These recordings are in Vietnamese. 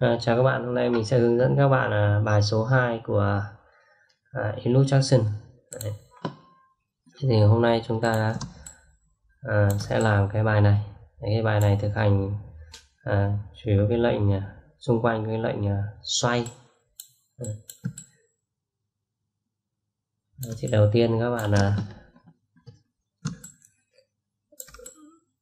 Chào các bạn, hôm nay mình sẽ hướng dẫn các bạn bài số 2 của Illustrator. Thì hôm nay chúng ta sẽ làm cái bài này. Cái bài này thực hành chủ yếu cái lệnh xung quanh cái lệnh xoay. Thì đầu tiên các bạn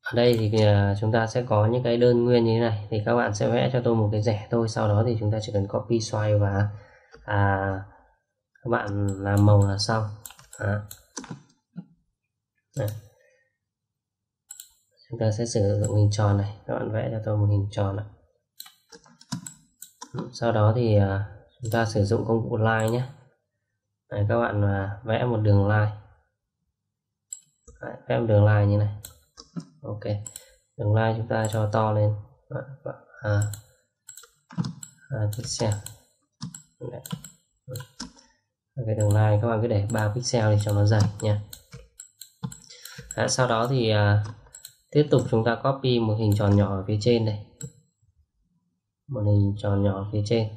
ở đây thì chúng ta sẽ có những cái đơn nguyên như thế này, thì các bạn sẽ vẽ cho tôi một cái rẻ thôi, sau đó thì chúng ta chỉ cần copy xoay và các bạn làm màu là xong. Chúng ta sẽ sử dụng hình tròn này, các bạn vẽ cho tôi một hình tròn này. Sau đó thì chúng ta sử dụng công cụ line nhé. Đấy, các bạn vẽ một đường line. Đấy, vẽ một đường line như này. Ok, đường line chúng ta cho to lên. Pixel. Đấy. Cái đường line các bạn cứ để 3 pixel để cho nó dài nha. Đấy, sau đó thì tiếp tục chúng ta copy một hình tròn nhỏ ở phía trên này, một hình tròn nhỏ ở phía trên.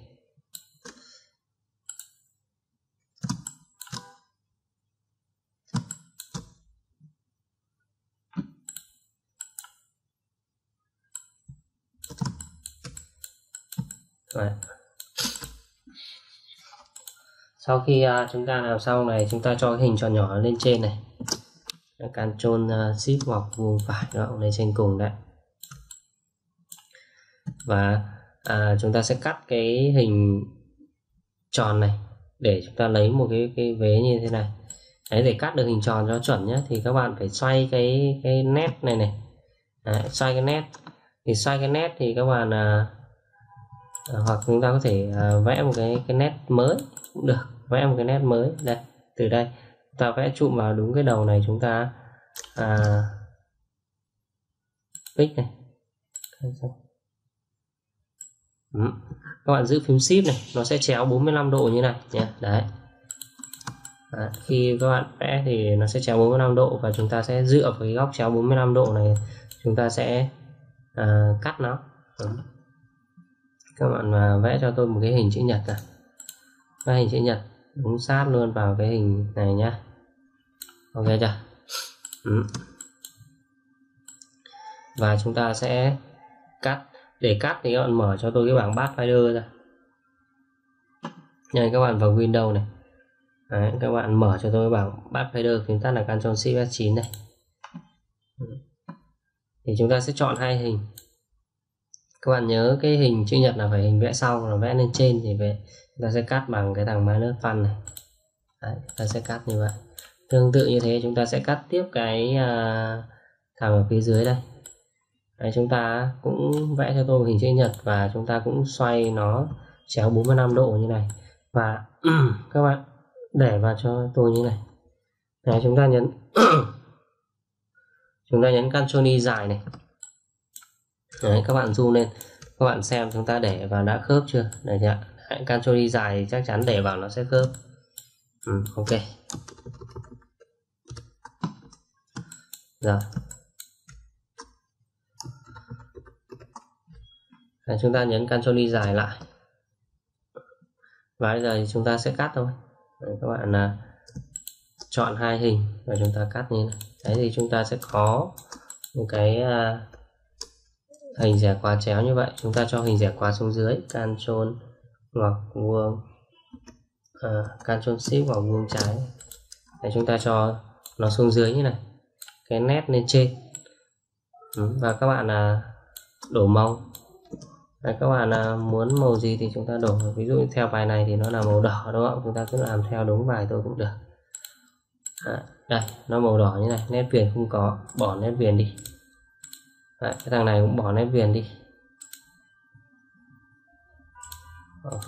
Đấy. Sau khi chúng ta làm xong này, chúng ta cho cái hình tròn nhỏ lên trên này. Ctrl Shift hoặc vuông phải nó lên trên cùng đấy. Và chúng ta sẽ cắt cái hình tròn này để chúng ta lấy một cái vế như thế này. Đấy, để cắt được hình tròn cho chuẩn nhé, thì các bạn phải xoay cái nét này này. Đấy, xoay cái nét. Thì xoay cái nét thì các bạn hoặc chúng ta có thể vẽ một cái nét mới cũng được, vẽ một cái nét mới đây. Từ đây ta vẽ chụm vào đúng cái đầu này, chúng ta click này. Các bạn giữ phím shift này, nó sẽ chéo 45 độ như này nhé. Đấy. Khi các bạn vẽ thì nó sẽ chéo 45 độ và chúng ta sẽ dựa vào cái góc chéo 45 độ này, chúng ta sẽ cắt nó. Các bạn vẽ cho tôi một cái hình chữ nhật này. Vẽ hình chữ nhật đúng sát luôn vào cái hình này nhá. Ok chưa? Và chúng ta sẽ cắt. Để cắt thì các bạn mở cho tôi cái bảng Pathfinder ra. Này, các bạn vào Windows này. Đấy, các bạn mở cho tôi cái bảng Pathfinder, chúng ta là Ctrl Shift F9 này. Thì chúng ta sẽ chọn hai hình. Các bạn nhớ cái hình chữ nhật là phải hình vẽ sau, là vẽ lên trên thì về chúng ta sẽ cắt bằng cái thằng minus phân này. Đấy, chúng ta sẽ cắt như vậy. Tương tự như thế chúng ta sẽ cắt tiếp cái thằng ở phía dưới đây. Đấy, chúng ta cũng vẽ cho tôi một hình chữ nhật và chúng ta cũng xoay nó chéo 45 độ như này. Và các bạn để vào cho tôi như này. Đấy, chúng ta nhấn chúng ta nhấn Ctrl Y dài này. Đấy, các bạn zoom lên, các bạn xem chúng ta để vào đã khớp chưa? Đấy nhỉ? Ctrl Y dài thì chắc chắn để vào nó sẽ khớp. Ok. Rồi. Đấy, chúng ta nhấn Ctrl Y dài lại. Và bây giờ thì chúng ta sẽ cắt thôi. Đấy, các bạn chọn hai hình và chúng ta cắt như này. Đấy thì chúng ta sẽ có một cái hình rẻ quá chéo như vậy. Chúng ta cho hình rẻ quá xuống dưới, Ctrl hoặc vuông Ctrl Shift hoặc vuông trái. Để chúng ta cho nó xuống dưới như này, cái nét lên trên. Và các bạn đổ màu. Đấy, các bạn muốn màu gì thì chúng ta đổ. Ví dụ theo bài này thì nó là màu đỏ đúng không? Chúng ta cứ làm theo đúng bài tôi cũng được. Đây, nó màu đỏ như này, nét viền không có, bỏ nét viền đi. Đấy, cái thằng này cũng bỏ nét viền đi. Ok.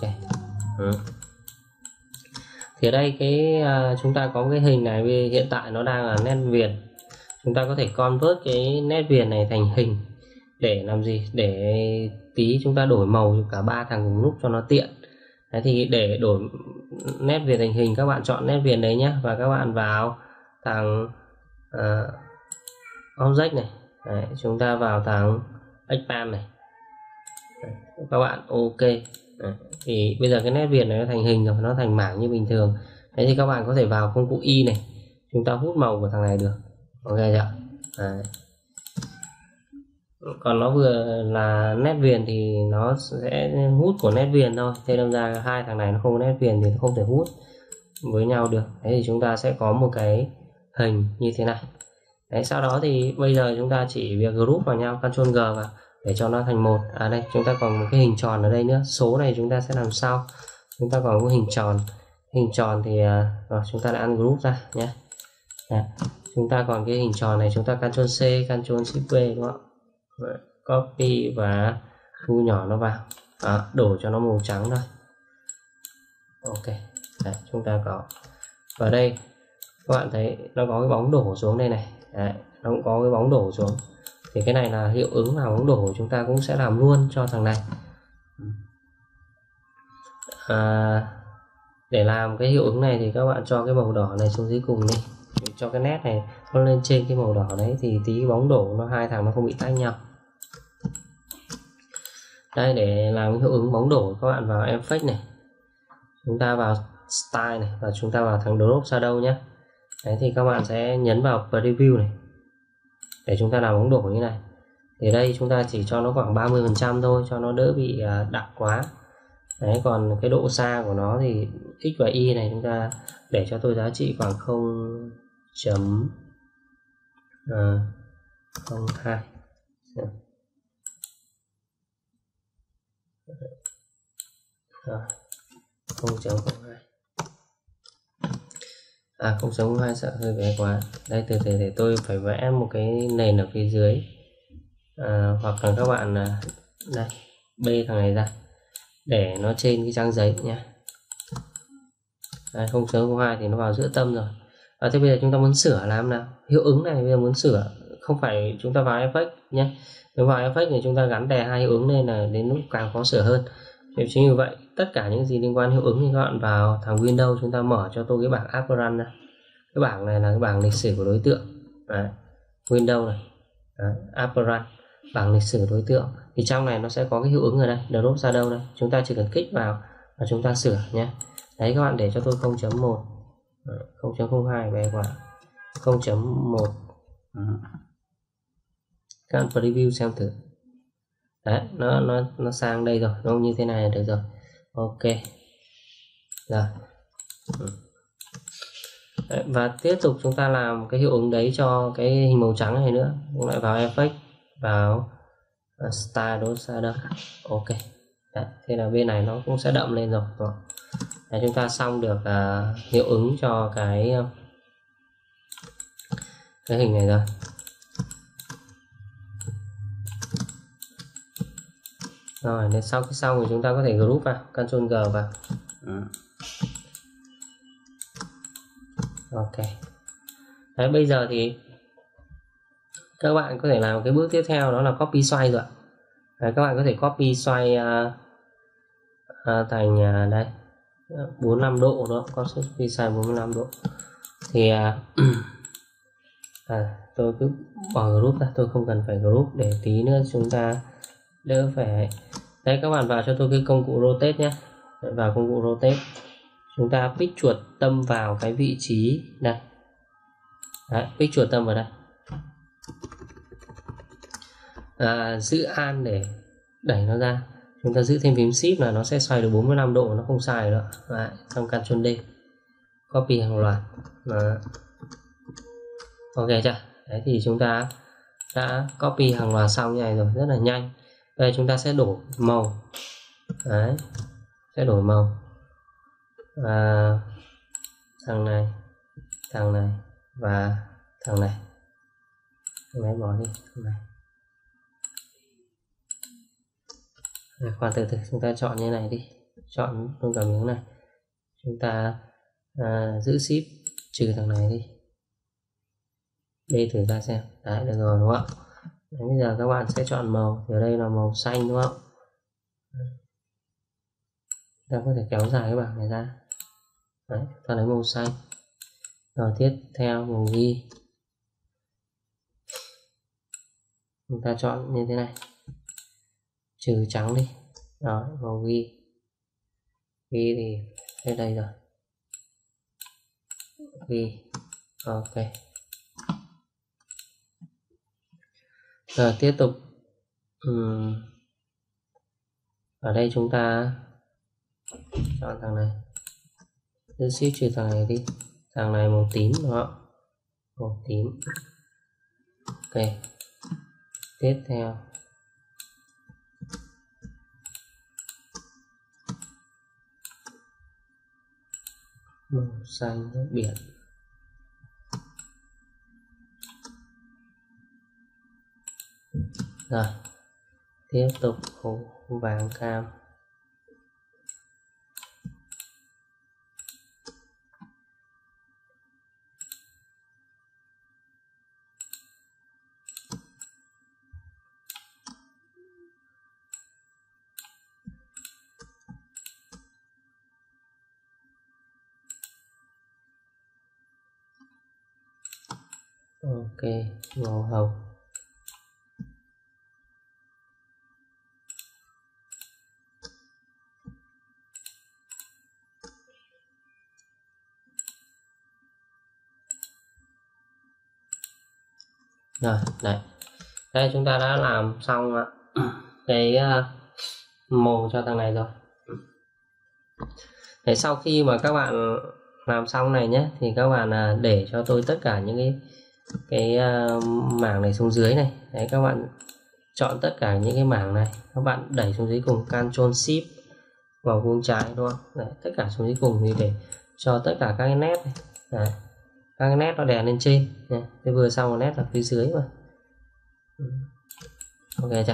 Thì ở đây cái chúng ta có cái hình này hiện tại nó đang là nét viền. Chúng ta có thể convert cái nét viền này thành hình để làm gì? Để tí chúng ta đổi màu cả ba thằng cùng lúc cho nó tiện. Đấy, thì để đổi nét viền thành hình các bạn chọn nét viền đấy nhé, và các bạn vào thằng object này. Đấy, chúng ta vào thằng expand này. các bạn ok. Thì bây giờ cái nét Việt này nó thành hình rồi, nó thành mảng như bình thường. Thế thì các bạn có thể vào công cụ Y này, chúng ta hút màu của thằng này được, ok chưa? Còn nó vừa là nét viền thì nó sẽ hút của nét viền thôi, thế nên ra hai thằng này nó không nét viền thì nó không thể hút với nhau được. Thế thì chúng ta sẽ có một cái hình như thế này. Đấy, sau đó thì bây giờ chúng ta chỉ việc group vào nhau, Ctrl G vào để cho nó thành một. À đây, chúng ta còn một cái hình tròn ở đây nữa. Số này chúng ta sẽ làm sao? Chúng ta còn một hình tròn. Hình tròn thì chúng ta đã ăn group ra nhé. Chúng ta còn cái hình tròn này, chúng ta Ctrl C, Ctrl Shift V đúng không ạ? Copy và thu nhỏ nó vào, đổ cho nó màu trắng thôi. Ok, đấy, chúng ta có vào đây các bạn thấy nó có cái bóng đổ xuống đây này. Đấy, nó cũng có cái bóng đổ xuống thì cái này là hiệu ứng vào bóng đổ, chúng ta cũng sẽ làm luôn cho thằng này. Để làm cái hiệu ứng này thì các bạn cho cái màu đỏ này xuống dưới cùng đi, cho cái nét này nó lên trên cái màu đỏ đấy thì tí bóng đổ nó hai thằng nó không bị tách nhau. Đây, để làm hiệu ứng bóng đổ các bạn vào Effect này, chúng ta vào Style này và chúng ta vào thằng Drop Shadow nhé. Đấy thì các bạn sẽ nhấn vào Preview này để chúng ta làm bóng đổ như này. Thì đây chúng ta chỉ cho nó khoảng 30% thôi cho nó đỡ bị đặc quá. Đấy, còn cái độ xa của nó thì X và Y này chúng ta để cho tôi giá trị khoảng 0.02. Rồi, 0.02. 0.02 sợ hơi bé quá. Đây, từ để tôi phải vẽ một cái nền ở phía dưới. Hoặc là các bạn đây, bê thằng này ra để nó trên cái trang giấy nhé. 0.02 thì nó vào giữa tâm rồi. Thế bây giờ chúng ta muốn sửa làm nào? Hiệu ứng này bây giờ muốn sửa không phải chúng ta vào Effect nhé. Nếu vào Effect thì chúng ta gắn đè hai hiệu ứng nên là đến lúc càng khó sửa hơn. Thế chính vì vậy tất cả những gì liên quan hiệu ứng thì các bạn vào thằng Windows, chúng ta mở cho tôi cái bảng Appearance ra. Cái bảng này là cái bảng lịch sử của đối tượng. Đấy, Windows này, Appearance, bảng lịch sử đối tượng. Thì trong này nó sẽ có cái hiệu ứng ở đây, Drop Shadow đây. Chúng ta chỉ cần kích vào và chúng ta sửa nhé. Đấy, các bạn để cho tôi 0.1, 0.02 bé quá, 0.1. Các bạn preview xem thử. Đấy, nó sang đây rồi, nó như thế này là được rồi. Ok. Rồi. Đấy, và tiếp tục chúng ta làm cái hiệu ứng đấy cho cái hình màu trắng này nữa. Cũng lại vào Effect, vào Style, Drop Shadow. Ok. Đấy, thế là bên này nó cũng sẽ đậm lên rồi. Đấy, chúng ta xong được hiệu ứng cho cái hình này rồi. Rồi, đến sau khi xong thì chúng ta có thể group vào, Ctrl G vào. Ok. Đấy, bây giờ thì các bạn có thể làm cái bước tiếp theo đó là copy xoay rồi. Đấy, các bạn có thể copy xoay thành đây 45 độ đó, copy xoay 45 độ. Thì tôi cứ bỏ group ra, tôi không cần phải group để tí nữa chúng ta đỡ phải. Đấy, các bạn vào cho tôi cái công cụ Rotate nhé. Đấy, vào công cụ Rotate, chúng ta pick chuột tâm vào cái vị trí này. Đấy, pick chuột tâm vào đây. Giữ An để đẩy nó ra, chúng ta giữ thêm phím Shift là nó sẽ xoay được 45 độ, nó không sai nữa. Đấy, xong Ctrl D, copy hàng loạt. Ok chưa? Đấy thì chúng ta đã copy hàng loạt xong như này rồi, rất là nhanh. Đây, chúng ta sẽ đổi màu. Đấy, sẽ đổi màu. Thằng này và thằng này. Thằng này bỏ đi, thằng này. Đấy, khoan từ chúng ta chọn như này đi. Chọn luôn cả miếng này. Chúng ta giữ Shift trừ thằng này đi. Đây thử ra xem. Đấy, được rồi đúng không ạ? Đấy, bây giờ các bạn sẽ chọn màu, thì ở đây là màu xanh đúng không? Ta có thể kéo dài cái bảng này ra. Đấy, ta lấy màu xanh. Rồi tiếp theo màu ghi. Chúng ta chọn như thế này. trừ trắng đi, đó vào ghi thì lên đây rồi, ghi ok. Rồi tiếp tục ở đây chúng ta chọn thằng này, cứ ship trừ thằng này đi, thằng này màu tím đó, màu tím ok. Tiếp theo màu xanh nước biển, rồi tiếp tục màu vàng cam, ok màu hồng, rồi đấy. Đây chúng ta đã làm xong cái màu cho thằng này rồi. Đấy, sau khi mà các bạn làm xong này nhé thì các bạn để cho tôi tất cả những cái mảng này xuống dưới này. Đấy, các bạn chọn tất cả những cái mảng này, các bạn đẩy xuống dưới cùng, Ctrl Shift vào vuông trái đúng không? Đấy, tất cả xuống dưới cùng thì để cho tất cả các cái nét này. Đấy, các cái nét nó đè lên trên. Đấy, cái vừa xong là nét ở phía dưới mà. Ok chưa?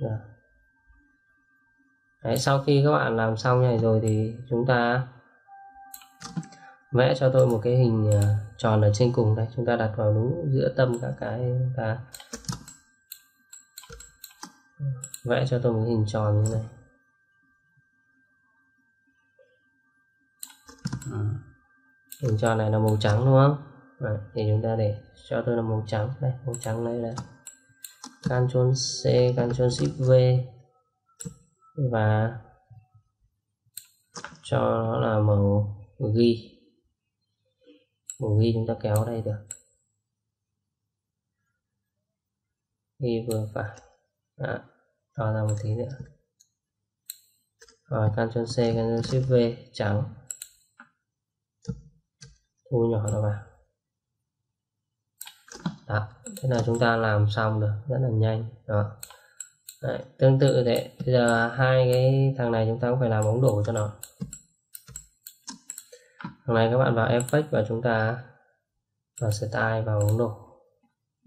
Rồi. Đấy, sau khi các bạn làm xong này rồi thì chúng ta vẽ cho tôi một cái hình tròn ở trên cùng đây, chúng ta đặt vào đúng giữa tâm các cái, chúng ta vẽ cho tôi một cái hình tròn như này. Hình tròn này là màu trắng đúng không? Đấy, thì chúng ta để cho tôi là màu trắng đây, màu trắng đây là Ctrl C, Ctrl Shift V và cho nó là màu ghi. Màu ghi chúng ta kéo đây được, ghi vừa phải, to ra một tí nữa, rồi Ctrl C, Ctrl Shift V, trắng, thu nhỏ nó vào. Đó, thế là chúng ta làm xong được rất là nhanh. Đó. Đấy, tương tự thế, bây giờ hai cái thằng này chúng ta cũng phải làm bóng đổ cho nó. Hôm nay các bạn vào Effect và chúng ta vào Style, vào bóng đổ.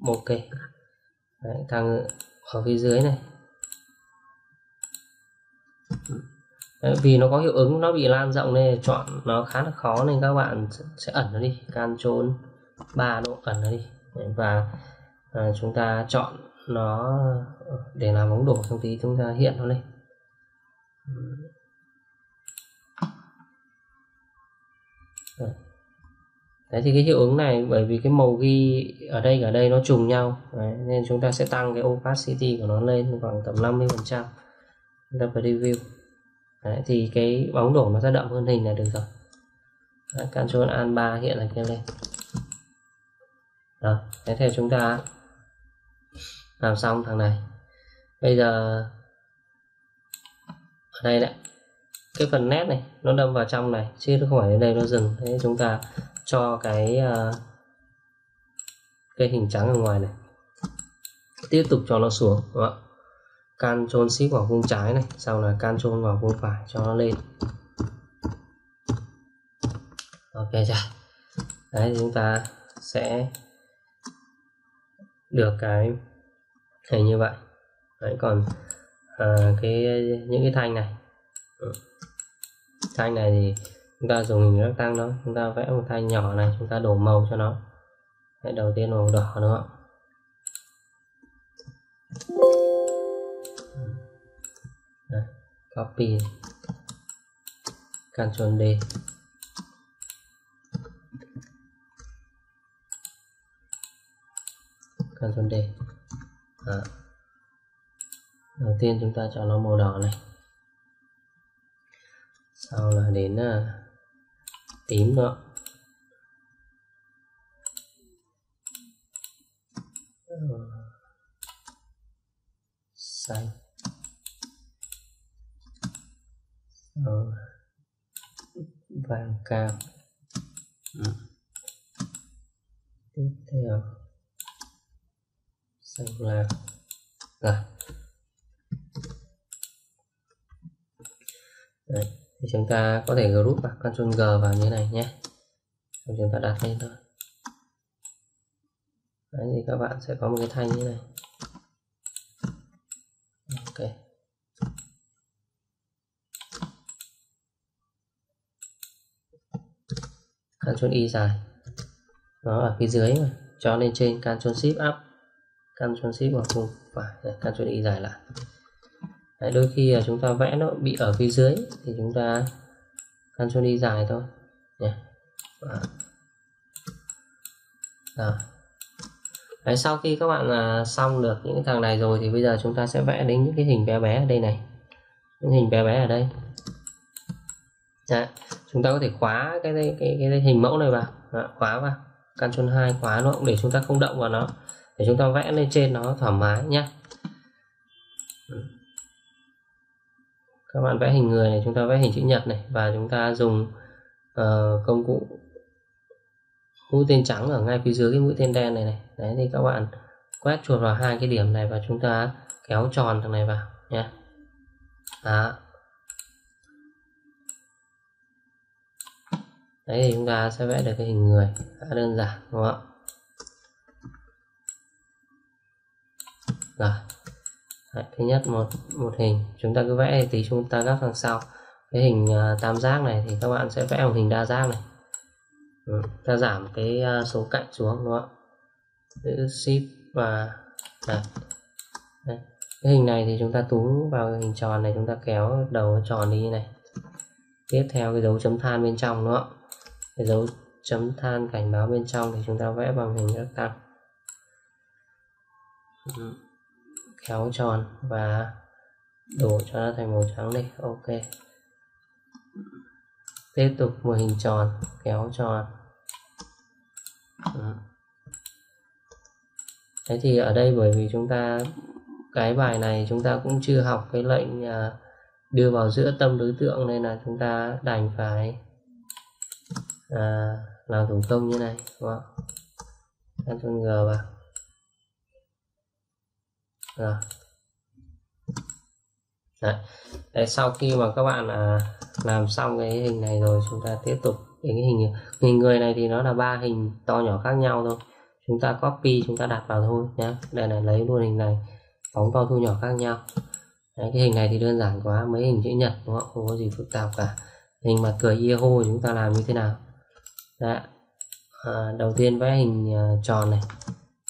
Ok. Đấy, thằng ở phía dưới này. Đấy, vì nó có hiệu ứng, nó bị lan rộng nên chọn nó khá là khó nên các bạn sẽ ẩn nó đi. Ctrl 3 độ ẩn nó đi. Đấy, và chúng ta chọn nó để làm bóng đổ, xong tí chúng ta hiện nó lên. Đấy thì cái hiệu ứng này bởi vì cái màu ghi ở đây nó trùng nhau. Đấy, nên chúng ta sẽ tăng cái opacity của nó lên khoảng tầm 50%. Chúng ta preview. Đấy, thì cái bóng đổ nó sẽ đậm hơn hình là được rồi. Đấy, Ctrl Alt 3 hiện là kia lên. Rồi, thế theo chúng ta làm xong thằng này. Bây giờ ở đây đấy, cái phần nét này nó đâm vào trong này chứ nó không phải đến đây nó dừng. Thế chúng ta cho cái hình trắng ở ngoài này tiếp tục cho nó xuống. Đó. Ctrl Shift vào vuông trái này, sau là Ctrl vào vuông phải cho nó lên. Ok chưa? Đấy, chúng ta sẽ được cái hình như vậy. Đấy, còn những cái thanh này, thanh này thì chúng ta dùng hình rectangle đó, chúng ta vẽ một thanh nhỏ này, chúng ta đổ màu cho nó. Đấy, đầu tiên màu đỏ đúng không? Đấy, copy Ctrl D. Ctrl D. Đầu tiên chúng ta cho nó màu đỏ này, sau là đến tím nữa. Xanh. Vàng cam. Tiếp theo xanh lam. Rồi. Đấy. Thì chúng ta có thể group vào, Ctrl G vào như này nhé. Rồi chúng ta đặt lên thôi. Đấy thì các bạn sẽ có một cái thanh như này. Ok. Ctrl Y dài. Nó ở phía dưới mà, cho lên trên Ctrl Shift Up, Ctrl Shift vào cùng phải, Ctrl Y dài lại. Đấy, đôi khi là chúng ta vẽ nó bị ở phía dưới thì chúng ta Ctrl Y dài thôi nhé. Rồi. Đấy, sau khi các bạn xong được những cái thằng này rồi thì bây giờ chúng ta sẽ vẽ đến những cái hình bé bé ở đây này, những hình bé bé ở đây. Đấy, chúng ta có thể khóa cái hình mẫu này vào. Đấy, khóa vào, Ctrl 2 khóa nó để chúng ta không động vào nó, để chúng ta vẽ lên trên nó thoải mái nhé. Các bạn vẽ hình người này, chúng ta vẽ hình chữ nhật này, và chúng ta dùng công cụ mũi tên trắng ở ngay phía dưới cái mũi tên đen này này. Đấy thì các bạn quét chuột vào hai cái điểm này và chúng ta kéo tròn thằng này vào nhé. Đó. Đấy thì chúng ta sẽ vẽ được cái hình người khá đơn giản, đúng không ạ? Rồi. Đấy, thứ nhất một hình chúng ta cứ vẽ thì chúng ta gấp đằng sau cái hình tam giác này thì các bạn sẽ vẽ một hình đa giác này. Ta giảm cái số cạnh xuống, đúng không ạ? Giữ Shift và đặt. Đấy. Cái hình này thì chúng ta túm vào cái hình tròn này, chúng ta kéo đầu tròn đi như này. Tiếp theo cái dấu chấm than bên trong, đúng không ạ? Cái dấu chấm than cảnh báo bên trong thì chúng ta vẽ bằng hình rectangle. Kéo tròn và đổ cho nó thành màu trắng đi. Ok. Tiếp tục một hình tròn, kéo tròn. Thế thì ở đây bởi vì chúng ta cái bài này chúng ta cũng chưa học cái lệnh đưa vào giữa tâm đối tượng nên là chúng ta đành phải làm thủ công như này, đúng không? Ctrl G vào. Rồi. Đấy. Đấy, sau khi mà các bạn làm xong cái hình này rồi chúng ta tiếp tục đến cái hình người này thì nó là ba hình to nhỏ khác nhau thôi, chúng ta copy chúng ta đặt vào thôi nhé. Đây là lấy luôn hình này, phóng to thu nhỏ khác nhau. Đấy, cái hình này thì đơn giản quá, mấy hình chữ nhật, đúng không? Không có gì phức tạp cả. Hình mặt cười yê hô chúng ta làm như thế nào? Đấy. Đầu tiên vẽ hình tròn này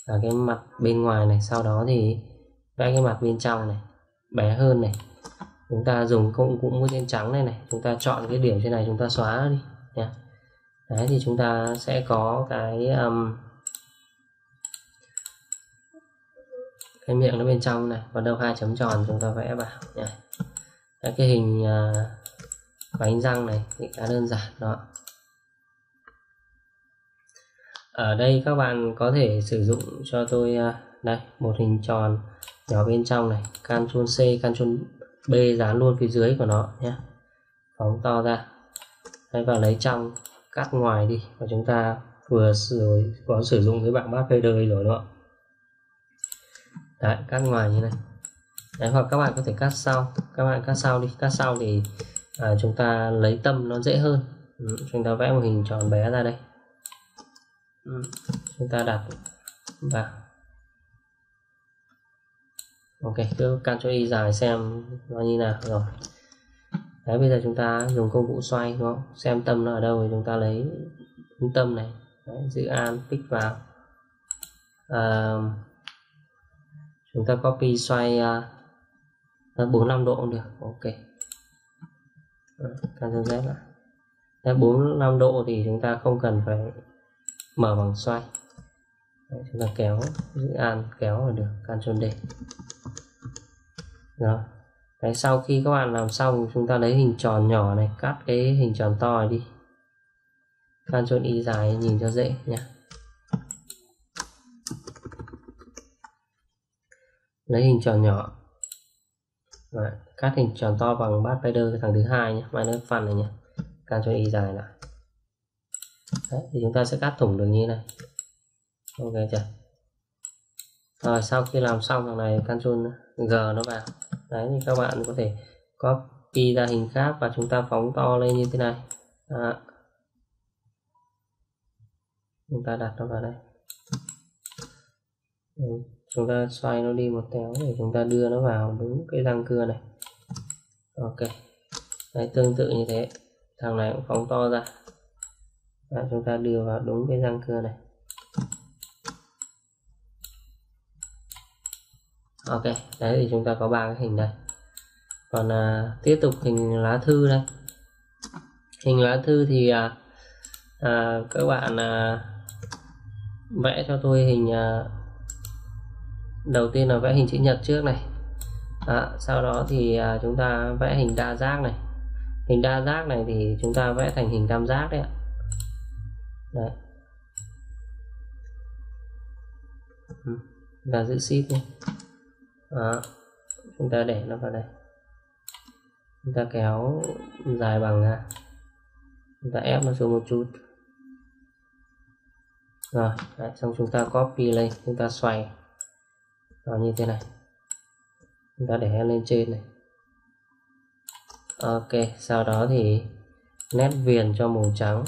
là cái mặt bên ngoài này, sau đó thì vẽ cái mặt bên trong này bé hơn này. Chúng ta dùng công cụ mũi tên trắng này này, chúng ta chọn cái điểm trên này chúng ta xóa đi nha. Đấy thì chúng ta sẽ có cái miệng nó bên trong này, và đâu hai chấm tròn chúng ta vẽ vào nha. Đấy, cái hình bánh răng này thì khá đơn giản đó. Ở đây các bạn có thể sử dụng cho tôi đây một hình tròn nhỏ bên trong này, Ctrl C Ctrl B dán luôn phía dưới của nó nhé, phóng to ra. Đấy, và lấy trong cắt ngoài đi, và chúng ta vừa rồi có sử dụng cái bảng map header rồi đó. Đấy, cắt ngoài như này. Đấy, hoặc các bạn có thể cắt sau, các bạn cắt sau đi. Cắt sau thì chúng ta lấy tâm nó dễ hơn. Chúng ta vẽ một hình tròn bé ra đây, chúng ta đặt vào. Ok, cứ Ctrl Y dài xem nó như nào rồi. Đấy, bây giờ chúng ta dùng công cụ xoay, đúng không? Xem tâm nó ở đâu thì chúng ta lấy trung tâm này. Đấy, dự án pick vào. Chúng ta copy xoay 45 độ cũng được. Ok. Ctrl Z lại. Đấy, 45 độ thì chúng ta không cần phải mở bằng xoay. Đấy, chúng ta kéo dự án kéo là được. Ctrl D. Rồi. Đấy, sau khi các bạn làm xong chúng ta lấy hình tròn nhỏ này, cắt cái hình tròn to này đi, Ctrl Y dài nhìn cho dễ nhé. Lấy hình tròn nhỏ. Rồi, cắt hình tròn to bằng bát spider cái thằng thứ hai nhé, minus phần này nhé, Ctrl Y dài lại. Đấy, thì chúng ta sẽ cắt thủng được như này. Ok chưa? Rồi sau khi làm xong thằng này Ctrl G nó vào. Đấy, thì các bạn có thể copy ra hình khác và chúng ta phóng to lên như thế này. Đó. Chúng ta đặt nó vào đây. Chúng ta xoay nó đi một téo để chúng ta đưa nó vào đúng cái răng cưa này. Ok. Đấy, tương tự như thế, thằng này cũng phóng to ra. Đấy, chúng ta đưa vào đúng cái răng cưa này. Ok, đấy thì chúng ta có 3 cái hình đây. Còn tiếp tục hình lá thư đây. Hình lá thư thì các bạn vẽ cho tôi hình đầu tiên là vẽ hình chữ nhật trước này. Sau đó thì chúng ta vẽ hình đa giác này. Hình đa giác này thì chúng ta vẽ thành hình tam giác đấy ạ. Đấy. Và giữ shift nhé. Đó, chúng ta để nó vào đây, chúng ta kéo dài bằng ra, chúng ta ép nó xuống một chút. Rồi đấy, xong chúng ta copy lên, chúng ta xoay nó như thế này, chúng ta để lên trên này. Ok, sau đó thì nét viền cho màu trắng.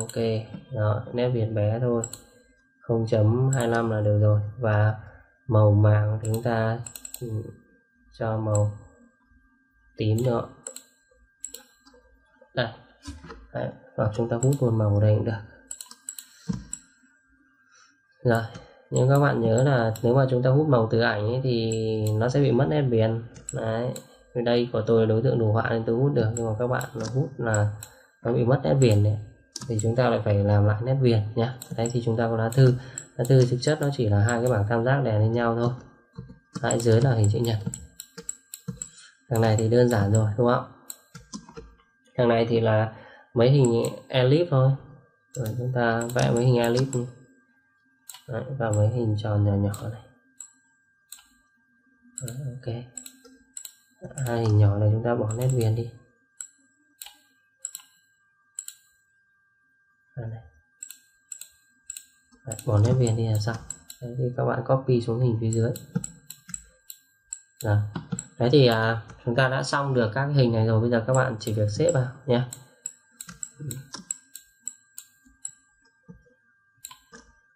Ok, đó, nét viền bé thôi, 0.25 là được rồi. Và màu màng thì chúng ta cho màu tím nữa đây. Đấy, hoặc chúng ta hút một màu đây cũng được. Rồi, nhưng các bạn nhớ là nếu mà chúng ta hút màu từ ảnh ấy, thì nó sẽ bị mất nét viền. Đấy, đây của tôi là đối tượng đồ họa nên tôi hút được, nhưng mà các bạn nó hút là nó bị mất nét viền này, thì chúng ta lại phải làm lại nét viền nhá. Đấy thì chúng ta có lá thư. Lá thư thực chất nó chỉ là hai cái bảng tam giác đè lên nhau thôi. Đấy, dưới là hình chữ nhật. Thằng này thì đơn giản rồi đúng không? Thằng này thì là mấy hình elip thôi. Rồi chúng ta vẽ mấy hình elip. Đấy, và mấy hình tròn nhỏ nhỏ này. Đấy, ok. Hai hình nhỏ này chúng ta bỏ nét viền đi. Này. Đấy, bỏ nét viền đi là xong. Đấy, thì các bạn copy xuống hình phía dưới. Rồi. Đấy thì chúng ta đã xong được các hình này rồi. Bây giờ các bạn chỉ việc xếp vào nhé.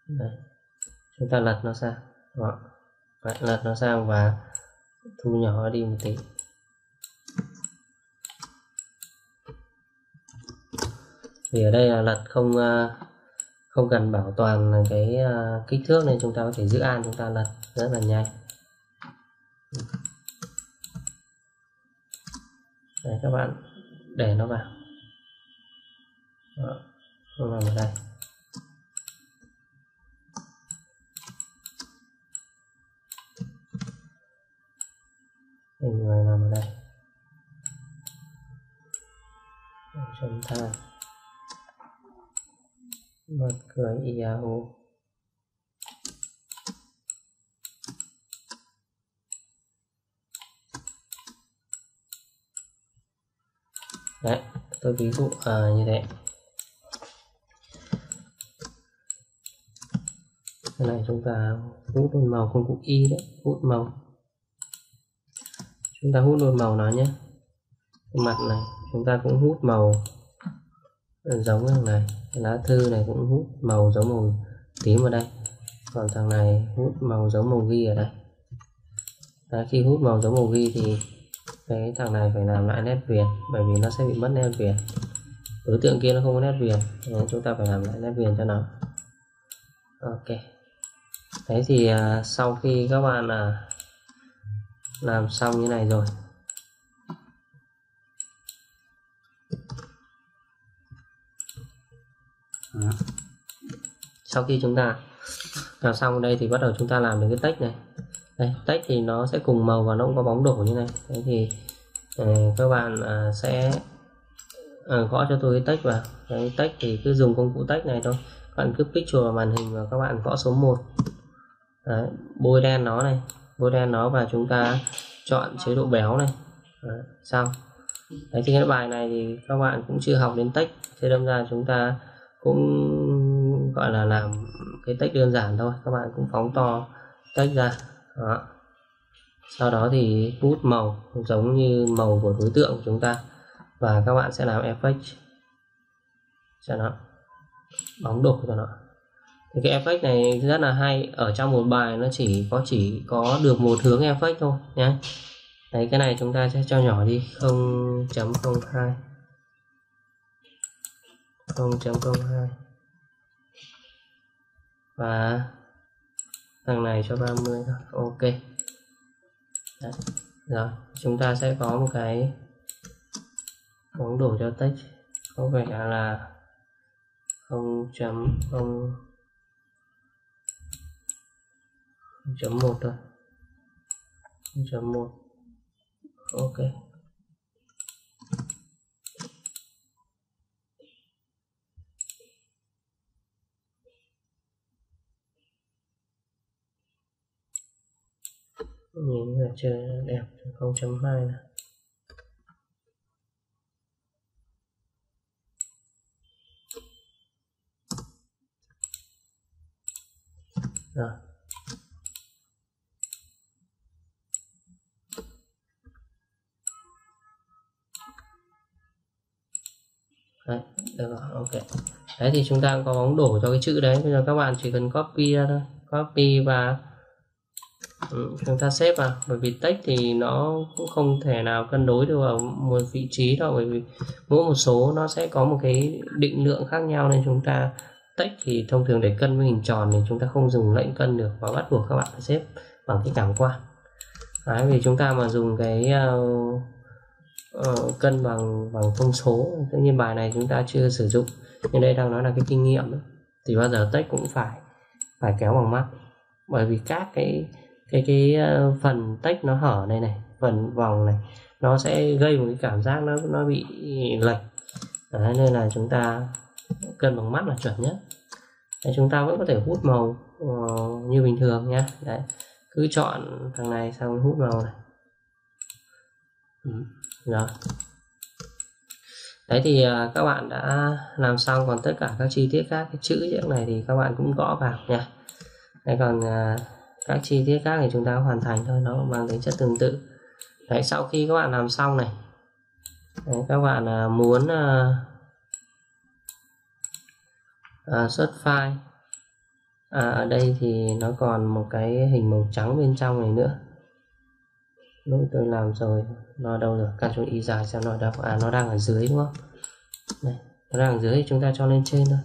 Đấy. Chúng ta lật nó sang. Đó. Đấy, lật nó sang và thu nhỏ đi một tí. Thì ở đây là lật không cần bảo toàn cái kích thước nên chúng ta có thể giữ an, chúng ta lật rất là nhanh. Đấy, các bạn để nó vào. Đó, nó vào đây. Hình này nằm ở đây. Chấm than. Mặt cười Yahoo. Đấy, tôi ví dụ như thế. Cái này chúng ta hút luôn màu công cụ Y đấy, hút màu. Chúng ta hút luôn màu nó nhé. Cái mặt này chúng ta cũng hút màu giống thằng này. Lá thư này cũng hút màu giống màu tím ở đây. Còn thằng này hút màu giống màu ghi ở đây. Đấy, khi hút màu giống màu ghi thì cái thằng này phải làm lại nét viền, bởi vì nó sẽ bị mất nét viền. Đối tượng kia nó không có nét viền nên chúng ta phải làm lại nét viền cho nó. Ok. Đấy thì sau khi các bạn làm xong như này rồi đó. Sau khi chúng ta làm xong đây thì bắt đầu chúng ta làm được cái text này. Đây, tách thì nó sẽ cùng màu và nó cũng có bóng đổ như này. Thế thì các bạn sẽ gõ cho tôi cái tách vào. Đấy, tách thì cứ dùng công cụ tách này thôi. Các bạn cứ picture vào màn hình và các bạn gõ số 1. Đấy, bôi đen nó này, bôi đen nó và chúng ta chọn chế độ béo này. Đấy, xong. Đấy, thì cái bài này thì các bạn cũng chưa học đến tách, thế đâm ra chúng ta cũng gọi là làm cái tách đơn giản thôi. Các bạn cũng phóng to tách ra. Đó. Sau đó thì hút màu giống như màu của đối tượng của chúng ta và các bạn sẽ làm effect cho nó, bóng đổ cho nó. Thì cái effect này rất là hay, ở trong một bài nó chỉ có được một hướng effect thôi nhé. Đấy, cái này chúng ta sẽ cho nhỏ đi 0.02 0.02 và thằng này cho 30 thôi. Ok. Đấy. Rồi, chúng ta sẽ có một cái bóng đổ cho text có vẻ là 0.1 thôi. 0.1. Ok. Nhìn là chưa đẹp, 0.2 này. Rồi. Đấy, được rồi, ok. Đấy thì chúng ta có bóng đổ cho cái chữ đấy. Bây giờ các bạn chỉ cần copy ra thôi. Copy và chúng ta xếp vào, bởi vì text thì nó cũng không thể nào cân đối được vào một vị trí đâu, bởi vì mỗi một số nó sẽ có một cái định lượng khác nhau, nên chúng ta text thì thông thường để cân với hình tròn thì chúng ta không dùng lệnh cân được và bắt buộc các bạn phải xếp bằng cái cảm quan. Đấy, vì chúng ta mà dùng cái cân bằng thông số, tất nhiên bài này chúng ta chưa sử dụng, nhưng đây đang nói là cái kinh nghiệm đó. Thì bao giờ text cũng phải kéo bằng mắt, bởi vì các cái phần text nó hở đây này, phần vòng này nó sẽ gây một cái cảm giác nó bị lệch. Đấy, nên là chúng ta cân bằng mắt là chuẩn nhất. Đấy, chúng ta vẫn có thể hút màu như bình thường nhá. Đấy, cứ chọn thằng này xong hút màu này. Rồi. Đấy thì các bạn đã làm xong, còn tất cả các chi tiết khác, cái chữ này thì các bạn cũng gõ vào nha. Đấy, còn các chi tiết khác thì chúng ta hoàn thành thôi, nó mang tính chất tương tự. Đấy, sau khi các bạn làm xong này, đấy, các bạn muốn xuất file, ở đây thì nó còn một cái hình màu trắng bên trong này nữa. Lúc tôi làm rồi, nó đâu được, Ctrl Y dài xem nó đâu, nó đang ở dưới đúng không? Đây, nó đang ở dưới thì chúng ta cho lên trên thôi.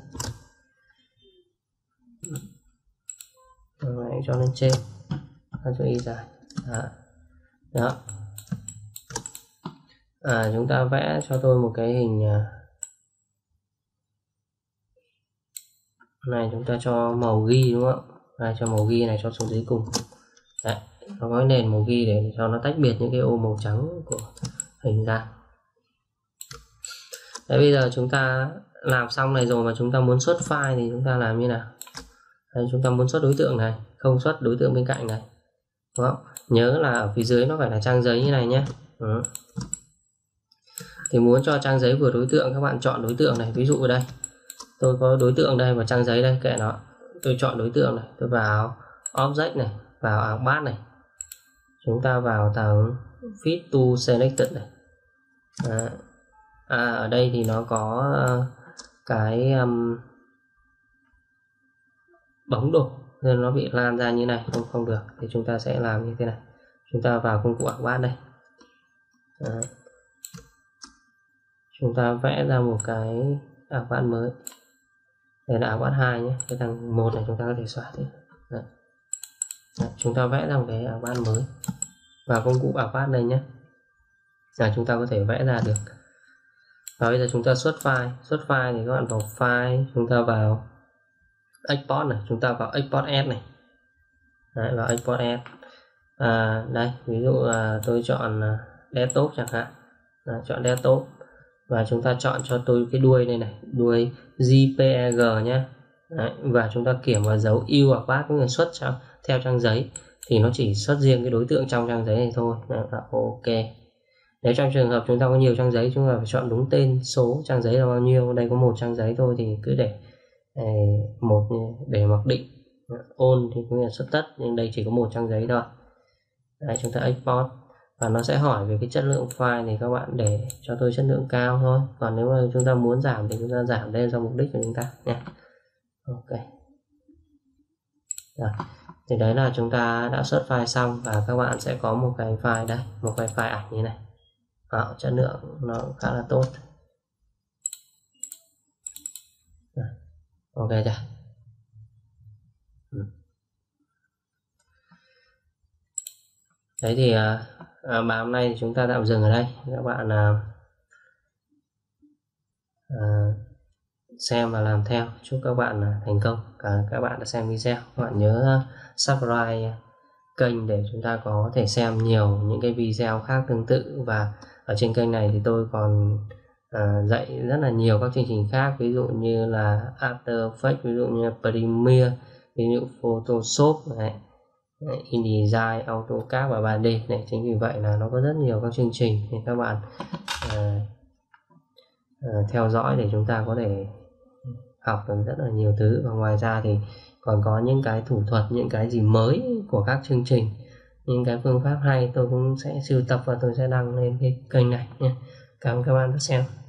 Rồi, cho lên trên, Ctrl Y dài. Đó. Chúng ta vẽ cho tôi một cái hình này, chúng ta cho màu ghi đúng không? Này, cho màu ghi này, cho xuống dưới cùng. Đấy, nó có nền màu ghi để cho nó tách biệt những cái ô màu trắng của hình ra. Đấy, bây giờ chúng ta làm xong này rồi mà chúng ta muốn xuất file thì chúng ta làm như nào? Đây, chúng ta muốn xuất đối tượng này, không xuất đối tượng bên cạnh này, đúng không? Nhớ là ở phía dưới nó phải là trang giấy như này nhé. Ừ. Thì muốn cho trang giấy vừa đối tượng, các bạn chọn đối tượng này. Ví dụ ở đây tôi có đối tượng đây và trang giấy đây, kệ nó, tôi chọn đối tượng này, tôi vào object này, vào áo bát này, chúng ta vào thằng fit to selected này. Ở đây thì nó có cái bóng đổ nên nó bị lan ra như này, không được, thì chúng ta sẽ làm như thế này. Chúng ta vào công cụ ảo bát đây. Đấy. Chúng ta vẽ ra một cái ảo bát mới, đây là ảo bát 2 nhé, cái thằng 1 này chúng ta có thể xóa đi. Đấy. Đấy. Chúng ta vẽ ra một cái ảo bát mới, vào công cụ ảo bát đây nhé, là chúng ta có thể vẽ ra được. Và bây giờ chúng ta xuất file, thì các bạn vào file, chúng ta vào export này, chúng ta vào export s này. Đấy, vào export s Đây ví dụ là tôi chọn desktop chẳng hạn, chọn desktop và chúng ta chọn cho tôi cái đuôi này này, đuôi JPEG nhé. Đấy, và chúng ta kiểm vào dấu yêu hoặc bác người xuất theo trang giấy thì nó chỉ xuất riêng cái đối tượng trong trang giấy này thôi. Đấy, ok. Nếu trong trường hợp chúng ta có nhiều trang giấy, chúng ta phải chọn đúng tên số trang giấy là bao nhiêu. Đây có một trang giấy thôi thì cứ để một để mặc định, on thì cũng là xuất tất, nhưng đây chỉ có một trang giấy thôi. Đấy, chúng ta export và nó sẽ hỏi về cái chất lượng file thì các bạn để cho tôi chất lượng cao thôi, còn nếu mà chúng ta muốn giảm thì chúng ta giảm lên do mục đích của chúng ta nha. Ok. Rồi. Thì đấy là chúng ta đã xuất file xong và các bạn sẽ có một cái file đây, một cái file ảnh như này. Đó, chất lượng nó khá là tốt. Rồi. Ok chưa? Đấy thì bài hôm nay thì chúng ta tạm dừng ở đây. Các bạn xem và làm theo. Chúc các bạn thành công. Các bạn đã xem video, các bạn nhớ subscribe kênh để chúng ta có thể xem nhiều những cái video khác tương tự. Và ở trên kênh này thì tôi còn dạy rất là nhiều các chương trình khác, ví dụ như là After Effects, ví dụ như Premiere, ví dụ Photoshop này, InDesign, AutoCAD và 3D này. Chính vì vậy là nó có rất nhiều các chương trình thì các bạn theo dõi để chúng ta có thể học được rất là nhiều thứ. Và ngoài ra thì còn có những cái thủ thuật, những cái gì mới của các chương trình, những cái phương pháp hay tôi cũng sẽ sưu tập và tôi sẽ đăng lên cái kênh này nhé. Cảm ơn các bạn đã xem.